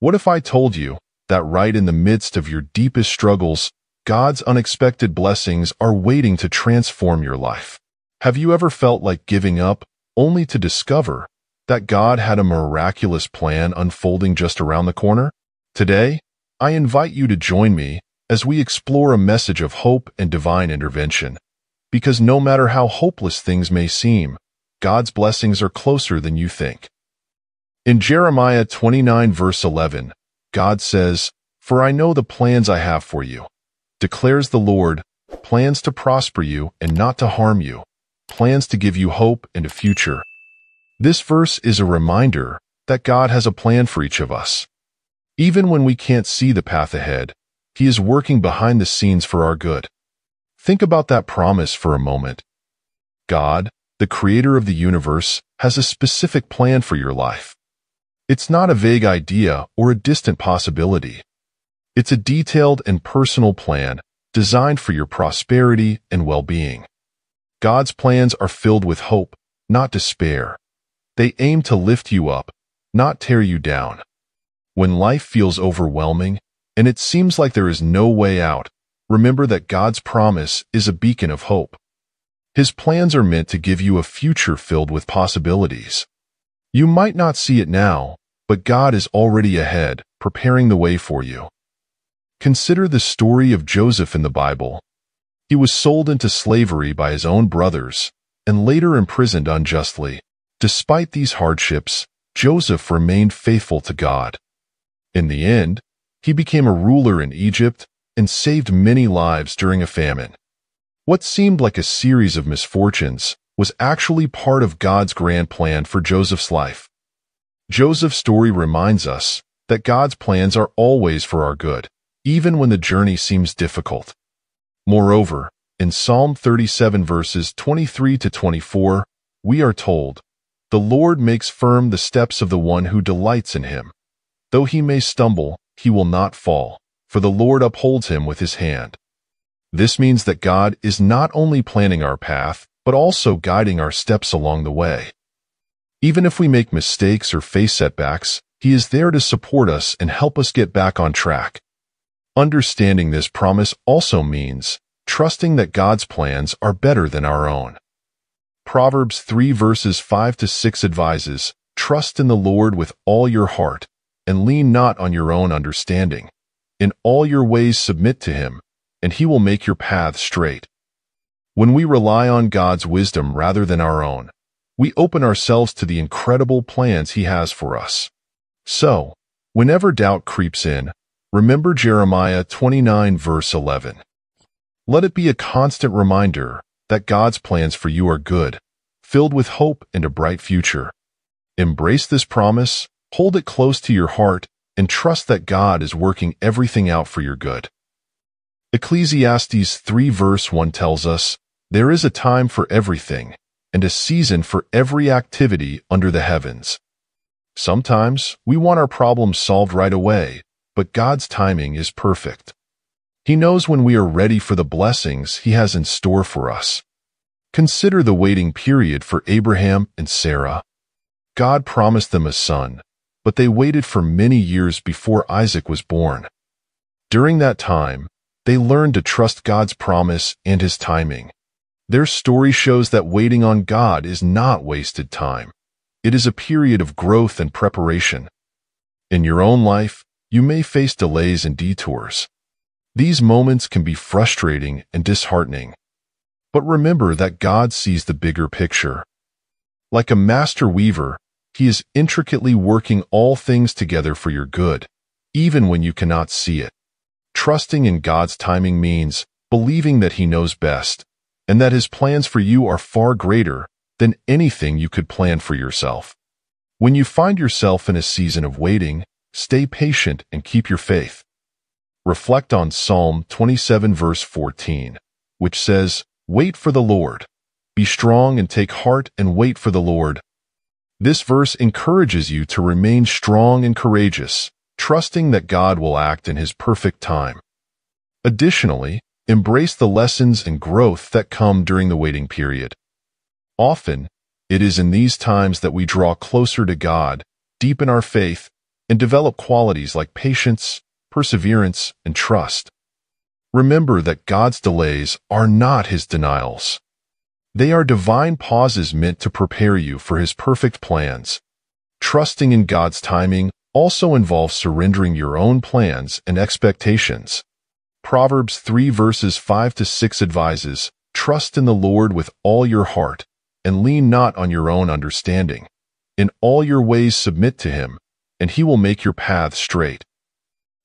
What if I told you that right in the midst of your deepest struggles, God's unexpected blessings are waiting to transform your life? Have you ever felt like giving up, only to discover that God had a miraculous plan unfolding just around the corner? Today, I invite you to join me as we explore a message of hope and divine intervention. Because no matter how hopeless things may seem, God's blessings are closer than you think. In Jeremiah 29 verse 11, God says, "For I know the plans I have for you, declares the Lord, plans to prosper you and not to harm you, plans to give you hope and a future." This verse is a reminder that God has a plan for each of us. Even when we can't see the path ahead, He is working behind the scenes for our good. Think about that promise for a moment. God, the creator of the universe, has a specific plan for your life. It's not a vague idea or a distant possibility. It's a detailed and personal plan designed for your prosperity and well-being. God's plans are filled with hope, not despair. They aim to lift you up, not tear you down. When life feels overwhelming and it seems like there is no way out, remember that God's promise is a beacon of hope. His plans are meant to give you a future filled with possibilities. You might not see it now, but God is already ahead, preparing the way for you. Consider the story of Joseph in the Bible. He was sold into slavery by his own brothers and later imprisoned unjustly. Despite these hardships, Joseph remained faithful to God. In the end, he became a ruler in Egypt and saved many lives during a famine. What seemed like a series of misfortunes was actually part of God's grand plan for Joseph's life. Joseph's story reminds us that God's plans are always for our good, even when the journey seems difficult. Moreover, in Psalm 37 verses 23 to 24, we are told, "The Lord makes firm the steps of the one who delights in him. Though he may stumble, he will not fall, for the Lord upholds him with his hand." This means that God is not only planning our path, but also guiding our steps along the way. Even if we make mistakes or face setbacks, He is there to support us and help us get back on track. Understanding this promise also means trusting that God's plans are better than our own. Proverbs 3 verses 5 to 6 advises, "Trust in the Lord with all your heart, and lean not on your own understanding. In all your ways submit to Him, and He will make your path straight." When we rely on God's wisdom rather than our own, we open ourselves to the incredible plans He has for us. So, whenever doubt creeps in, remember Jeremiah 29 verse 11. Let it be a constant reminder that God's plans for you are good, filled with hope and a bright future. Embrace this promise, hold it close to your heart, and trust that God is working everything out for your good. Ecclesiastes 3 verse 1 tells us, "There is a time for everything, and a season for every activity under the heavens." Sometimes we want our problems solved right away, but God's timing is perfect. He knows when we are ready for the blessings He has in store for us. Consider the waiting period for Abraham and Sarah. God promised them a son, but they waited for many years before Isaac was born. During that time, they learned to trust God's promise and His timing. Their story shows that waiting on God is not wasted time. It is a period of growth and preparation. In your own life, you may face delays and detours. These moments can be frustrating and disheartening. But remember that God sees the bigger picture. Like a master weaver, He is intricately working all things together for your good, even when you cannot see it. Trusting in God's timing means believing that He knows best, and that His plans for you are far greater than anything you could plan for yourself. When you find yourself in a season of waiting, stay patient and keep your faith. Reflect on Psalm 27 verse 14, which says, "Wait for the Lord. Be strong and take heart and wait for the Lord." This verse encourages you to remain strong and courageous, trusting that God will act in His perfect time. Additionally, embrace the lessons and growth that come during the waiting period. Often, it is in these times that we draw closer to God, deepen our faith, and develop qualities like patience, perseverance, and trust. Remember that God's delays are not His denials. They are divine pauses meant to prepare you for His perfect plans. Trusting in God's timing also involves surrendering your own plans and expectations. Proverbs 3 verses 5-6 advises, "Trust in the Lord with all your heart, and lean not on your own understanding. In all your ways submit to Him, and He will make your path straight."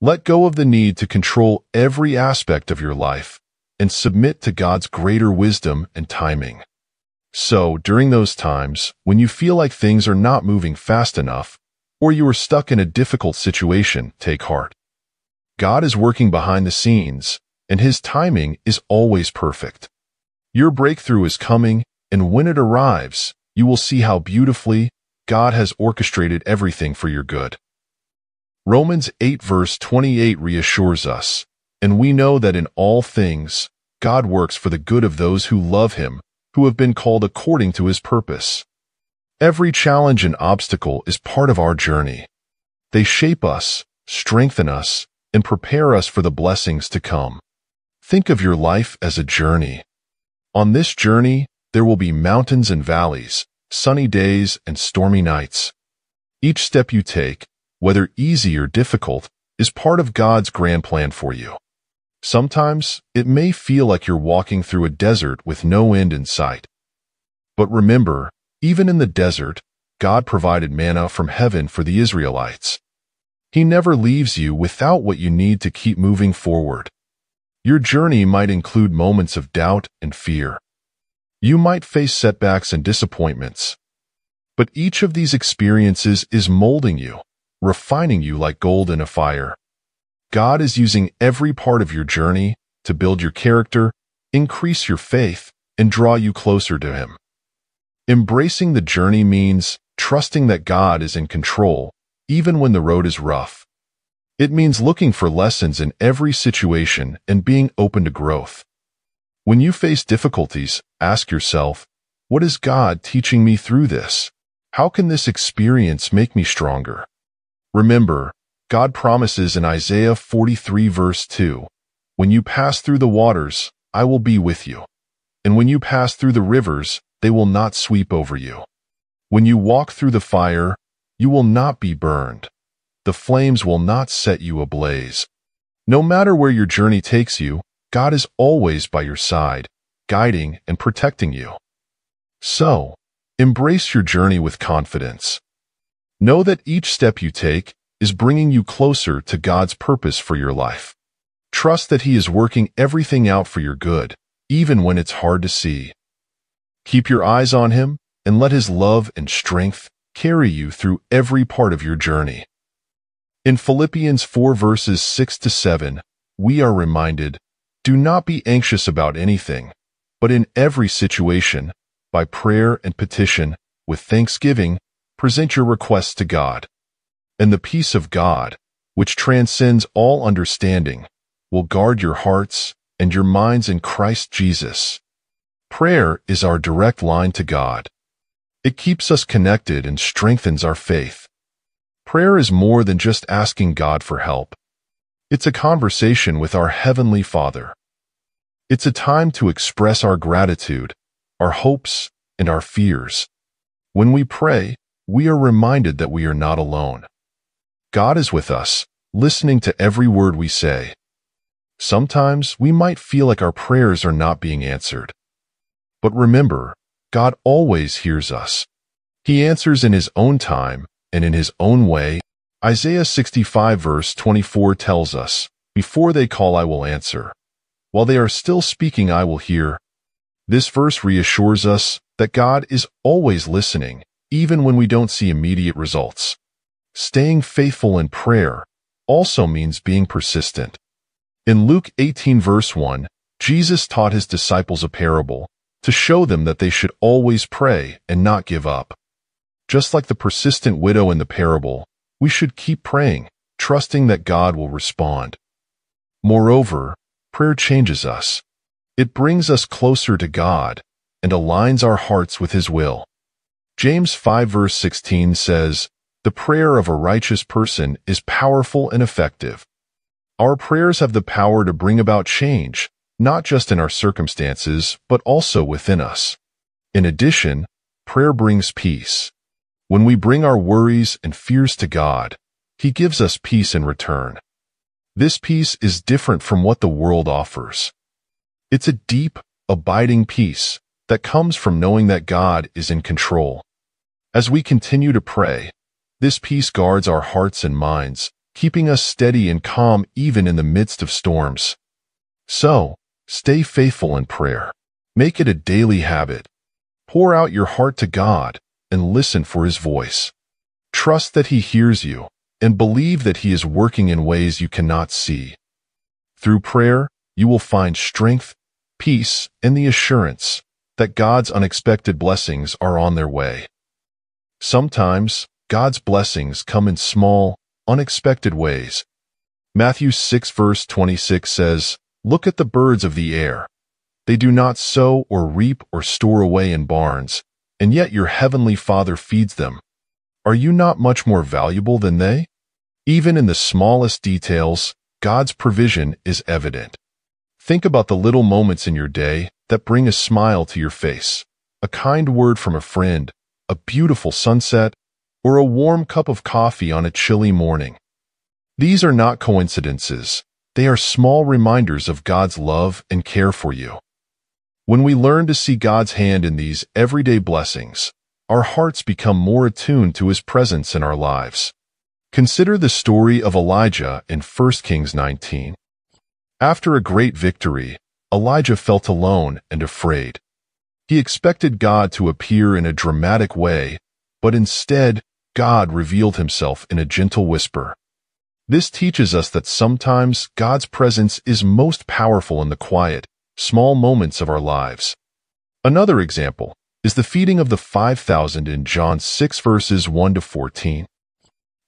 Let go of the need to control every aspect of your life and submit to God's greater wisdom and timing. So, during those times when you feel like things are not moving fast enough or you are stuck in a difficult situation, take heart. God is working behind the scenes, and His timing is always perfect. Your breakthrough is coming, and when it arrives, you will see how beautifully God has orchestrated everything for your good. Romans 8 verse 28 reassures us, "And we know that in all things, God works for the good of those who love Him, who have been called according to His purpose." Every challenge and obstacle is part of our journey. They shape us, strengthen us, and prepare us for the blessings to come. Think of your life as a journey. On this journey, there will be mountains and valleys, sunny days and stormy nights. Each step you take, whether easy or difficult, is part of God's grand plan for you. Sometimes it may feel like you're walking through a desert with no end in sight. But remember, even in the desert, God provided manna from heaven for the Israelites. He never leaves you without what you need to keep moving forward. Your journey might include moments of doubt and fear. You might face setbacks and disappointments. But each of these experiences is molding you, refining you like gold in a fire. God is using every part of your journey to build your character, increase your faith, and draw you closer to Him. Embracing the journey means trusting that God is in control, even when the road is rough. It means looking for lessons in every situation and being open to growth. When you face difficulties, ask yourself, "What is God teaching me through this? How can this experience make me stronger?" Remember, God promises in Isaiah 43 verse 2, "When you pass through the waters, I will be with you. And when you pass through the rivers, they will not sweep over you. When you walk through the fire, you will not be burned. The flames will not set you ablaze." No matter where your journey takes you, God is always by your side, guiding and protecting you. So, embrace your journey with confidence. Know that each step you take is bringing you closer to God's purpose for your life. Trust that He is working everything out for your good, even when it's hard to see. Keep your eyes on Him and let His love and strength carry you through every part of your journey. In Philippians 4 verses 6-7, we are reminded, "Do not be anxious about anything, but in every situation, by prayer and petition, with thanksgiving, present your requests to God. And the peace of God, which transcends all understanding, will guard your hearts and your minds in Christ Jesus." Prayer is our direct line to God. It keeps us connected and strengthens our faith. Prayer is more than just asking God for help. It's a conversation with our Heavenly Father. It's a time to express our gratitude, our hopes, and our fears. When we pray, we are reminded that we are not alone. God is with us, listening to every word we say. Sometimes we might feel like our prayers are not being answered. But remember, God always hears us. He answers in His own time and in His own way. Isaiah 65 verse 24 tells us, "Before they call, I will answer. While they are still speaking, I will hear." This verse reassures us that God is always listening, even when we don't see immediate results. Staying faithful in prayer also means being persistent. In Luke 18 verse 1, Jesus taught His disciples a parable to show them that they should always pray and not give up. Just like the persistent widow in the parable, we should keep praying, trusting that God will respond. Moreover, prayer changes us. It brings us closer to God and aligns our hearts with His will. James 5 verse 16 says, The prayer of a righteous person is powerful and effective. Our prayers have the power to bring about change, not just in our circumstances, but also within us. In addition, prayer brings peace. When we bring our worries and fears to God, He gives us peace in return. This peace is different from what the world offers. It's a deep, abiding peace that comes from knowing that God is in control. As we continue to pray, this peace guards our hearts and minds, keeping us steady and calm even in the midst of storms. So, stay faithful in prayer. Make it a daily habit. Pour out your heart to God and listen for His voice. Trust that He hears you, and believe that He is working in ways you cannot see. Through prayer, you will find strength, peace, and the assurance that God's unexpected blessings are on their way. Sometimes, God's blessings come in small, unexpected ways. Matthew 6 verse 26 says, "Look at the birds of the air. They do not sow or reap or store away in barns, and yet your heavenly Father feeds them. Are you not much more valuable than they?" Even in the smallest details, God's provision is evident. Think about the little moments in your day that bring a smile to your face, a kind word from a friend, a beautiful sunset, or a warm cup of coffee on a chilly morning. These are not coincidences. They are small reminders of God's love and care for you. When we learn to see God's hand in these everyday blessings, our hearts become more attuned to His presence in our lives. Consider the story of Elijah in 1 Kings 19. After a great victory, Elijah felt alone and afraid. He expected God to appear in a dramatic way, but instead, God revealed Himself in a gentle whisper. This teaches us that sometimes God's presence is most powerful in the quiet, small moments of our lives. Another example is the feeding of the 5,000 in John 6 verses 1 to 14.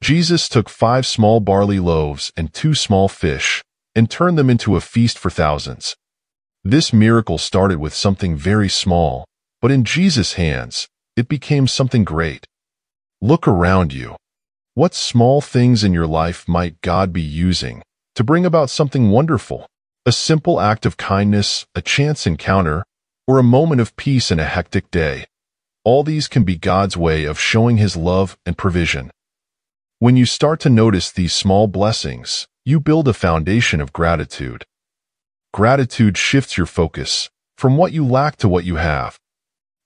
Jesus took 5 small barley loaves and 2 small fish and turned them into a feast for thousands. This miracle started with something very small, but in Jesus' hands, it became something great. Look around you. What small things in your life might God be using to bring about something wonderful? A simple act of kindness, a chance encounter, or a moment of peace in a hectic day. All these can be God's way of showing His love and provision. When you start to notice these small blessings, you build a foundation of gratitude. Gratitude shifts your focus from what you lack to what you have.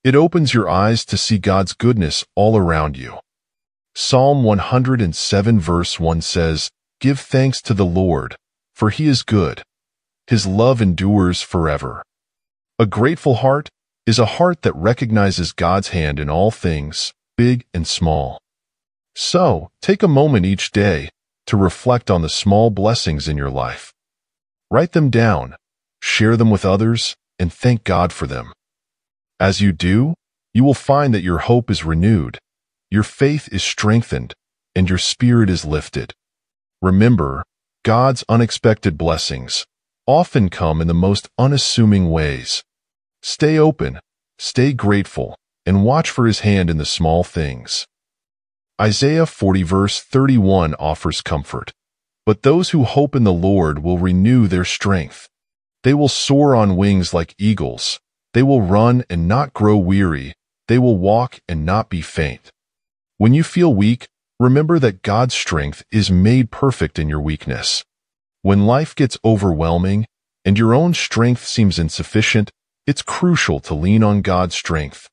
It opens your eyes to see God's goodness all around you. Psalm 107 verse 1 says, "Give thanks to the Lord, for He is good. His love endures forever." A grateful heart is a heart that recognizes God's hand in all things, big and small. So, take a moment each day to reflect on the small blessings in your life. Write them down, share them with others, and thank God for them. As you do, you will find that your hope is renewed, your faith is strengthened, and your spirit is lifted. Remember, God's unexpected blessings often come in the most unassuming ways. Stay open, stay grateful, and watch for His hand in the small things. Isaiah 40 verse 31 offers comfort. "But those who hope in the Lord will renew their strength. They will soar on wings like eagles. They will run and not grow weary. They will walk and not be faint." When you feel weak, remember that God's strength is made perfect in your weakness. When life gets overwhelming and your own strength seems insufficient, it's crucial to lean on God's strength.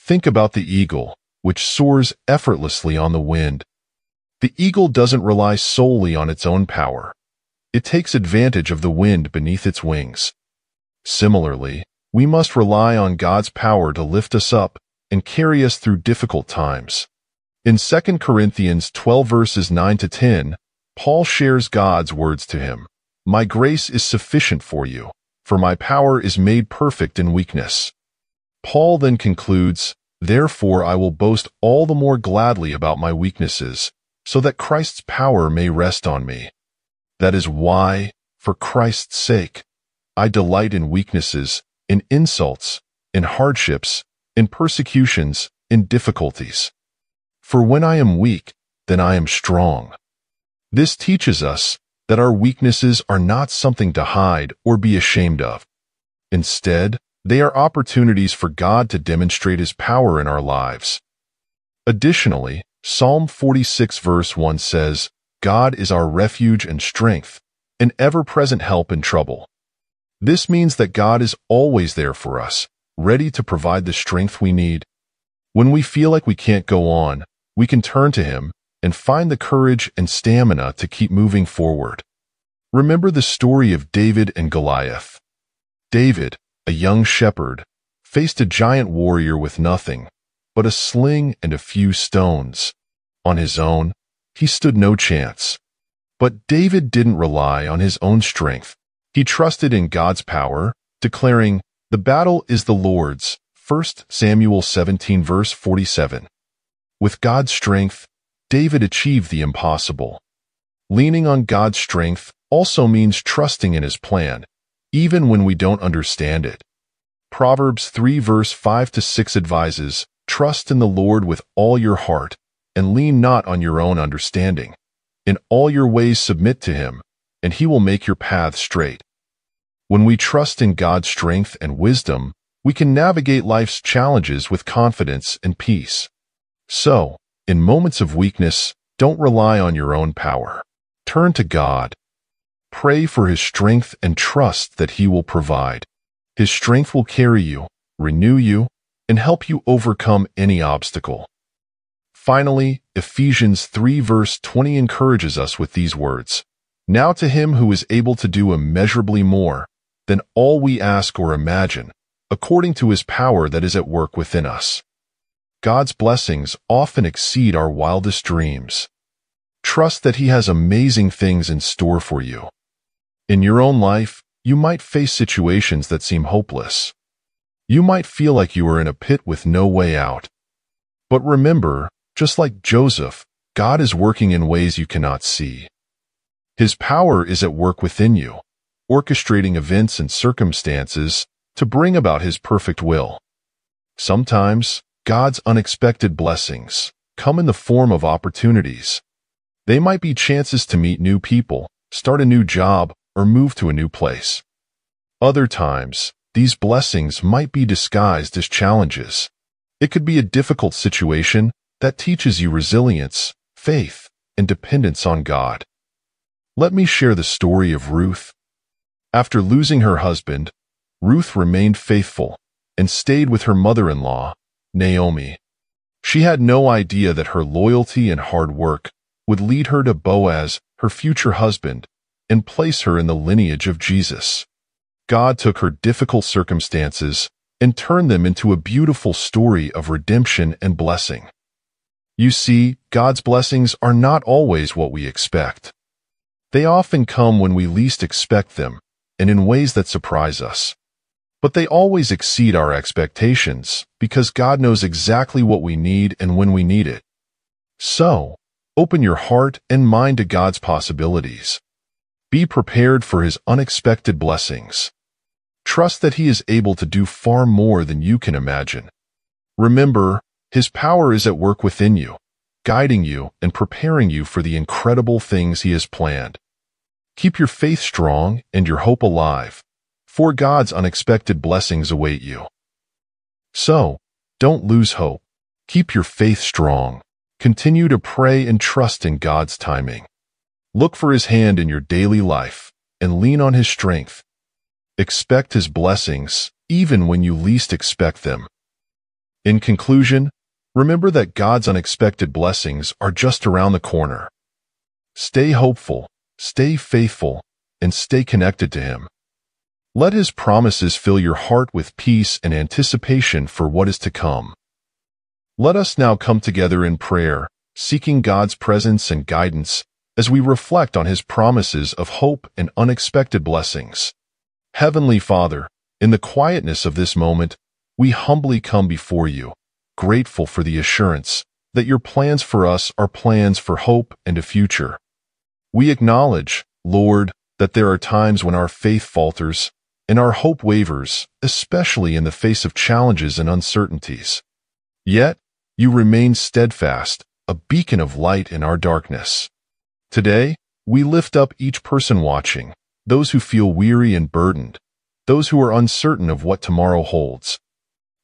Think about the eagle, which soars effortlessly on the wind. The eagle doesn't rely solely on its own power. It takes advantage of the wind beneath its wings. Similarly, we must rely on God's power to lift us up and carry us through difficult times. In 2 Corinthians 12 verses 9 to 10, Paul shares God's words to him, "My grace is sufficient for you, for my power is made perfect in weakness." Paul then concludes, "Therefore I will boast all the more gladly about my weaknesses, so that Christ's power may rest on me. That is why, for Christ's sake, I delight in weaknesses, in insults, in hardships, in persecutions, in difficulties. For when I am weak, then I am strong. This teaches us that our weaknesses are not something to hide or be ashamed of. Instead, they are opportunities for God to demonstrate His power in our lives. Additionally, Psalm 46 verse 1 says, God is our refuge and strength, an ever-present help in trouble. This means that God is always there for us, ready to provide the strength we need. When we feel like we can't go on, we can turn to Him and find the courage and stamina to keep moving forward. Remember the story of David and Goliath. David, a young shepherd, faced a giant warrior with nothing but a sling and a few stones. On his own, he stood no chance. But David didn't rely on his own strength. He trusted in God's power, declaring, "The battle is the Lord's." 1 Samuel 17 verse 47. With God's strength, David achieved the impossible. Leaning on God's strength also means trusting in His plan, even when we don't understand it. Proverbs 3 verse 5-6 advises, trust in the Lord with all your heart, and lean not on your own understanding. In all your ways submit to Him, and He will make your path straight. When we trust in God's strength and wisdom, we can navigate life's challenges with confidence and peace. So, in moments of weakness, don't rely on your own power. Turn to God. Pray for His strength and trust that He will provide. His strength will carry you, renew you, and help you overcome any obstacle. Finally, Ephesians 3 verse 20 encourages us with these words, "Now to Him who is able to do immeasurably more than all we ask or imagine, according to His power that is at work within us." God's blessings often exceed our wildest dreams. Trust that He has amazing things in store for you. In your own life, you might face situations that seem hopeless. You might feel like you are in a pit with no way out. But remember, just like Joseph, God is working in ways you cannot see. His power is at work within you, orchestrating events and circumstances to bring about His perfect will. Sometimes, God's unexpected blessings come in the form of opportunities. They might be chances to meet new people, start a new job, or move to a new place. Other times, these blessings might be disguised as challenges. It could be a difficult situation that teaches you resilience, faith, and dependence on God. Let me share the story of Ruth. After losing her husband, Ruth remained faithful and stayed with her mother-in-law, Naomi. She had no idea that her loyalty and hard work would lead her to Boaz, her future husband, and place her in the lineage of Jesus. God took her difficult circumstances and turned them into a beautiful story of redemption and blessing. You see, God's blessings are not always what we expect. They often come when we least expect them, and in ways that surprise us. But they always exceed our expectations, because God knows exactly what we need and when we need it. So, open your heart and mind to God's possibilities. Be prepared for His unexpected blessings. Trust that He is able to do far more than you can imagine. Remember, His power is at work within you, guiding you and preparing you for the incredible things He has planned. Keep your faith strong and your hope alive, for God's unexpected blessings await you. So, don't lose hope. Keep your faith strong. Continue to pray and trust in God's timing. Look for His hand in your daily life and lean on His strength. Expect His blessings, even when you least expect them. In conclusion, remember that God's unexpected blessings are just around the corner. Stay hopeful, stay faithful, and stay connected to Him. Let His promises fill your heart with peace and anticipation for what is to come. Let us now come together in prayer, seeking God's presence and guidance as we reflect on His promises of hope and unexpected blessings. Heavenly Father, in the quietness of this moment, we humbly come before You, grateful for the assurance that Your plans for us are plans for hope and a future. We acknowledge, Lord, that there are times when our faith falters and our hope wavers, especially in the face of challenges and uncertainties. Yet, You remain steadfast, a beacon of light in our darkness. Today, we lift up each person watching, those who feel weary and burdened, those who are uncertain of what tomorrow holds.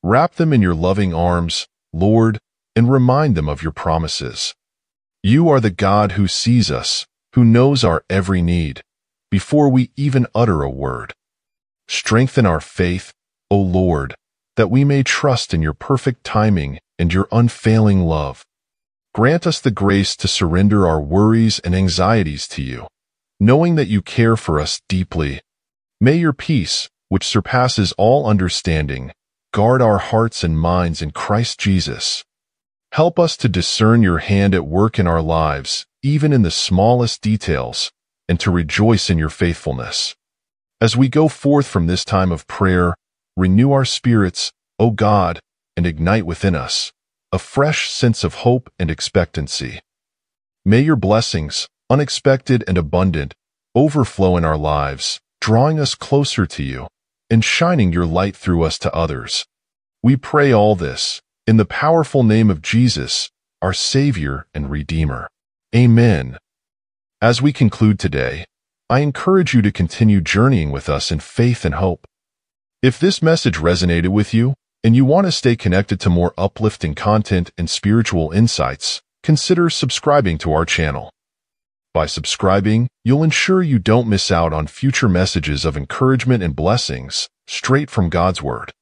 Wrap them in your loving arms, Lord, and remind them of your promises. You are the God who sees us, who knows our every need, before we even utter a word. Strengthen our faith, O Lord, that we may trust in your perfect timing and your unfailing love. Grant us the grace to surrender our worries and anxieties to you, knowing that you care for us deeply. May your peace, which surpasses all understanding, guard our hearts and minds in Christ Jesus. Help us to discern your hand at work in our lives, even in the smallest details, and to rejoice in your faithfulness. As we go forth from this time of prayer, renew our spirits, O God, and ignite within us a fresh sense of hope and expectancy. May your blessings, unexpected and abundant, overflow in our lives, drawing us closer to you and shining your light through us to others. We pray all this in the powerful name of Jesus, our Savior and Redeemer. Amen. As we conclude today, I encourage you to continue journeying with us in faith and hope. If this message resonated with you, and you want to stay connected to more uplifting content and spiritual insights, consider subscribing to our channel. By subscribing, you'll ensure you don't miss out on future messages of encouragement and blessings straight from God's Word.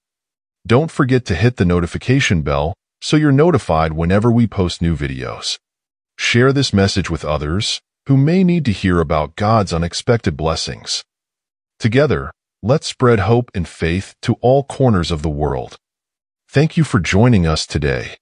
Don't forget to hit the notification bell so you're notified whenever we post new videos. Share this message with others who may need to hear about God's unexpected blessings. Together, let's spread hope and faith to all corners of the world. Thank you for joining us today.